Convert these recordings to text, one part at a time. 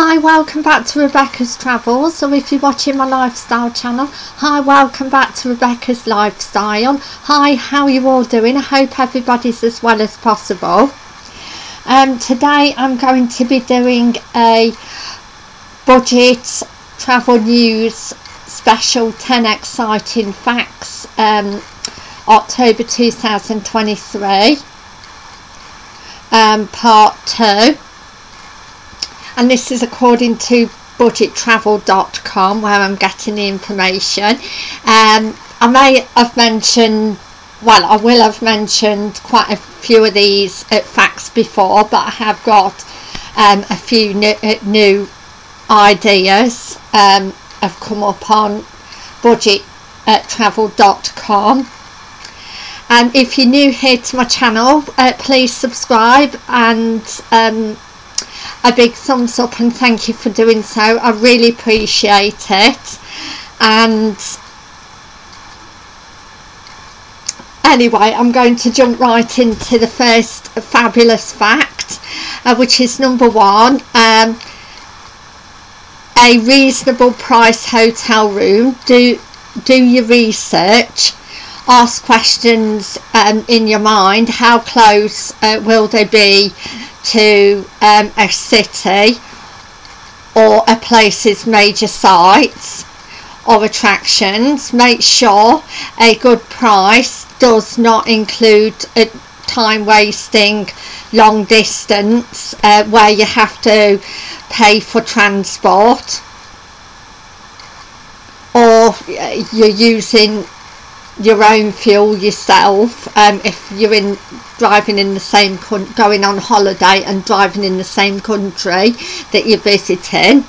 Hi, welcome back to Rebecca's Travels. So if you're watching my lifestyle channel, hi, welcome back to Rebecca's Lifestyle. Hi, how are you all doing? I hope everybody's as well as possible. Today I'm going to be doing a budget travel news special, 10 exciting facts, October 2023, part 2. And this is according to budgettravel.com, where I'm getting the information. I may have mentioned, well, I will have mentioned quite a few of these facts before, but I have got a few new ideas have come up on budgettravel.com. And if you're new here to my channel, please subscribe and a big thumbs up, and thank you for doing so. I really appreciate it. And anyway, I'm going to jump right into the first fabulous fact, which is number one. A reasonable price hotel room. Do your research. Ask questions in your mind. How close will they be to a city or a place's major sites or attractions? Make sure a good price does not include time wasting, long distance where you have to pay for transport or you're using your own fuel yourself. If you're going on holiday and driving in the same country that you're visiting,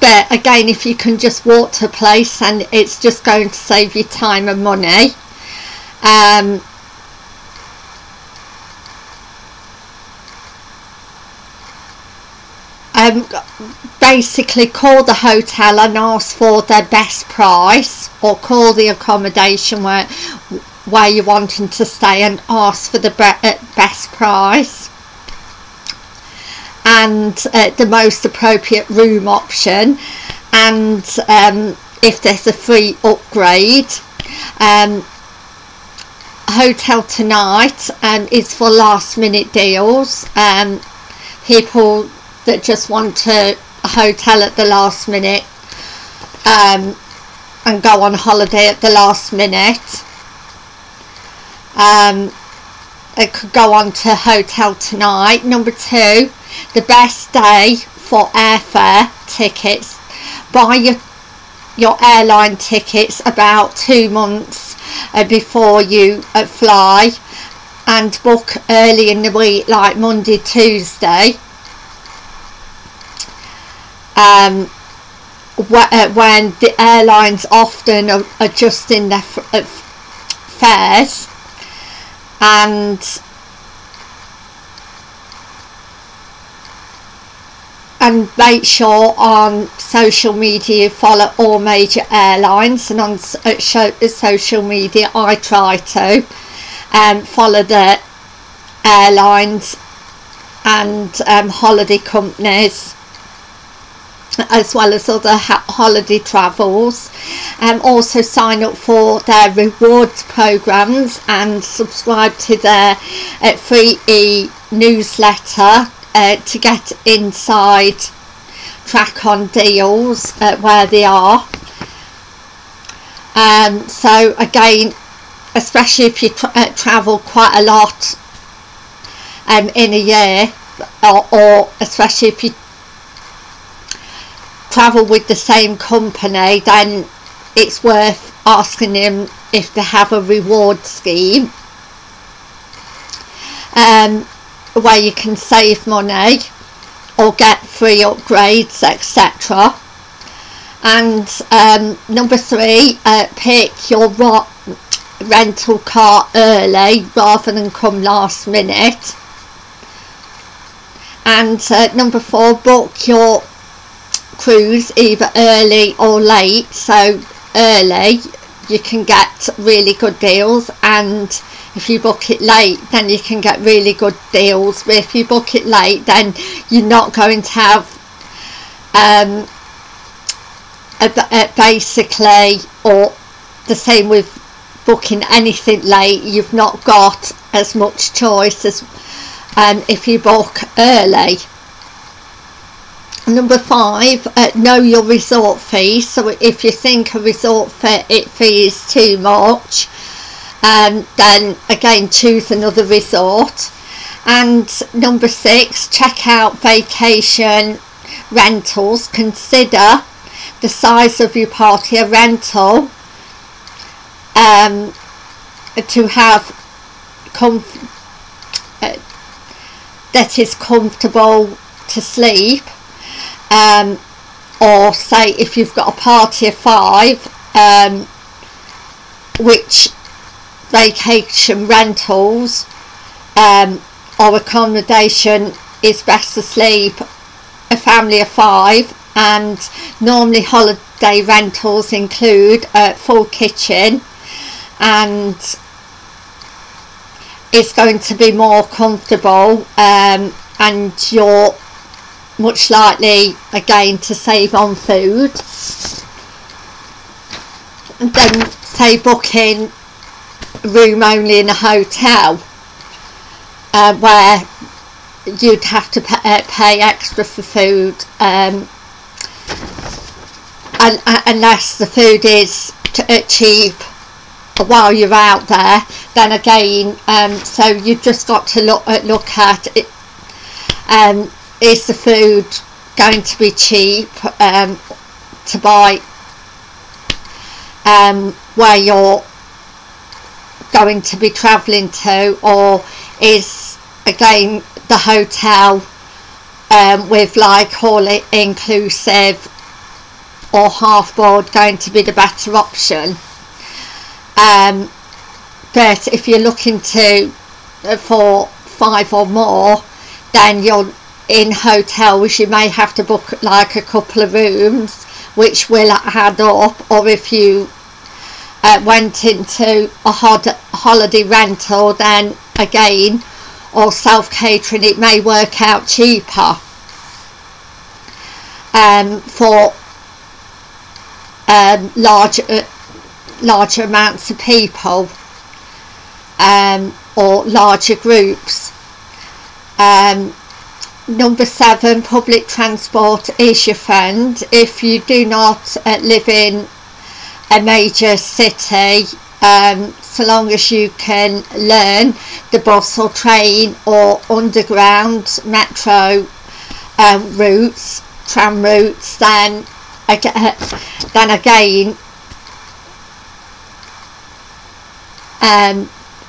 but again, if you can just walk to a place, and it's just going to save you time and money. Basically call the hotel and ask for their best price, or call the accommodation where you're wanting to stay and ask for the best price and the most appropriate room option. And if there's a free upgrade, Hotel Tonight is for last minute deals. People that just want a hotel at the last minute and go on holiday at the last minute, it could go on to Hotel Tonight. Number two, the best day for airfare tickets. Buy your airline tickets about 2 months before you fly, and book early in the week, like Monday, Tuesday, when the airlines often are adjusting their fares. And make sure on social media you follow all major airlines, and on social media I try to follow the airlines and holiday companies, as well as other holiday travels. Also sign up for their rewards programs and subscribe to their free e-newsletter to get inside track on deals where they are. So again, especially if you travel quite a lot in a year, or especially if you travel with the same company, then it's worth asking them if they have a reward scheme where you can save money or get free upgrades, etc. And number three, pick your rental car early rather than come last minute. And number four, book your cruise either early or late. So early you can get really good deals, and If you book it late, then you can get really good deals. But if you book it late, then you're not going to have basically, or the same with booking anything late, you've not got as much choice as if you book early. Number 5, know your resort fees. So if you think a resort fee is too much, then again choose another resort. And number 6, check out vacation rentals. Consider the size of your party. A rental to have that is comfortable to sleep. Or say if you've got a party of 5, which vacation rentals or accommodation is best to sleep a family of 5. And normally holiday rentals include a full kitchen, and it's going to be more comfortable, and you're much likely again to save on food. And then say booking a room only in a hotel, where you'd have to pay extra for food, and unless the food is cheap while you're out there, then again, so you've just got to look at it. Is the food going to be cheap to buy where you're going to be travelling to, or is again the hotel with like all inclusive or half board going to be the better option? But if you're looking to for 5 or more, then you're in hotels, you may have to book like a couple of rooms, which will add up. Or if you went into a holiday rental, then again, or self-catering, it may work out cheaper for larger amounts of people, or larger groups. Number 7, public transport is your friend. If you do not live in a major city, so long as you can learn the bus or train or underground metro routes, tram routes, then again,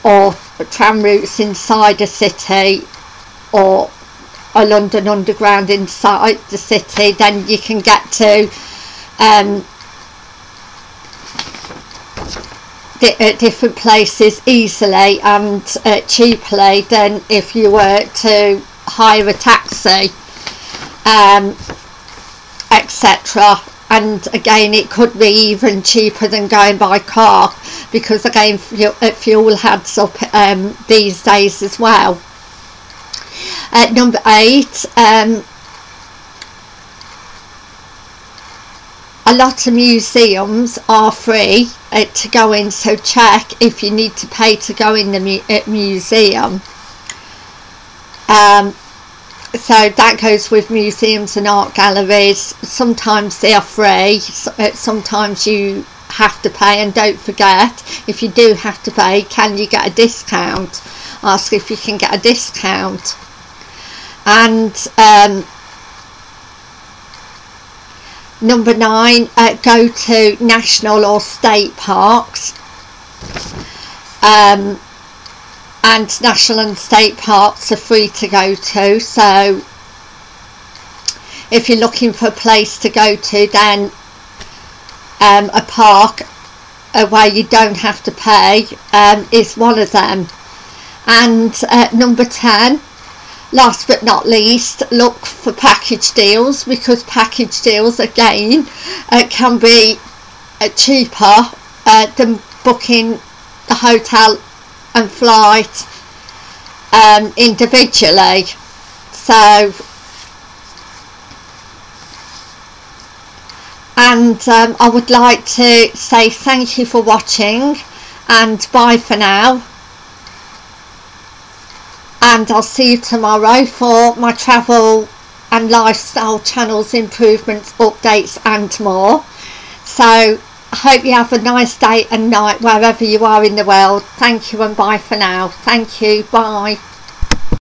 or tram routes inside a city, or London Underground inside the city, then you can get to different places easily and cheaply than if you were to hire a taxi, etc. And again, it could be even cheaper than going by car, because again, fuel adds up these days as well. At number 8, a lot of museums are free to go in, so check if you need to pay to go in the museum. So that goes with museums and art galleries. Sometimes they are free, sometimes you have to pay. And don't forget, if you do have to pay, can you get a discount? Ask if you can get a discount. And number 9, go to national or state parks. And national and state parks are free to go to, so if you're looking for a place to go to, then a park where you don't have to pay is one of them. And number 10, last but not least, look for package deals, because package deals again can be cheaper than booking the hotel and flight individually. So, and I would like to say thank you for watching, and bye for now, and I'll see you tomorrow for my travel and lifestyle channels, improvements, updates and more. So I hope you have a nice day and night wherever you are in the world. Thank you and bye for now. Thank you. Bye.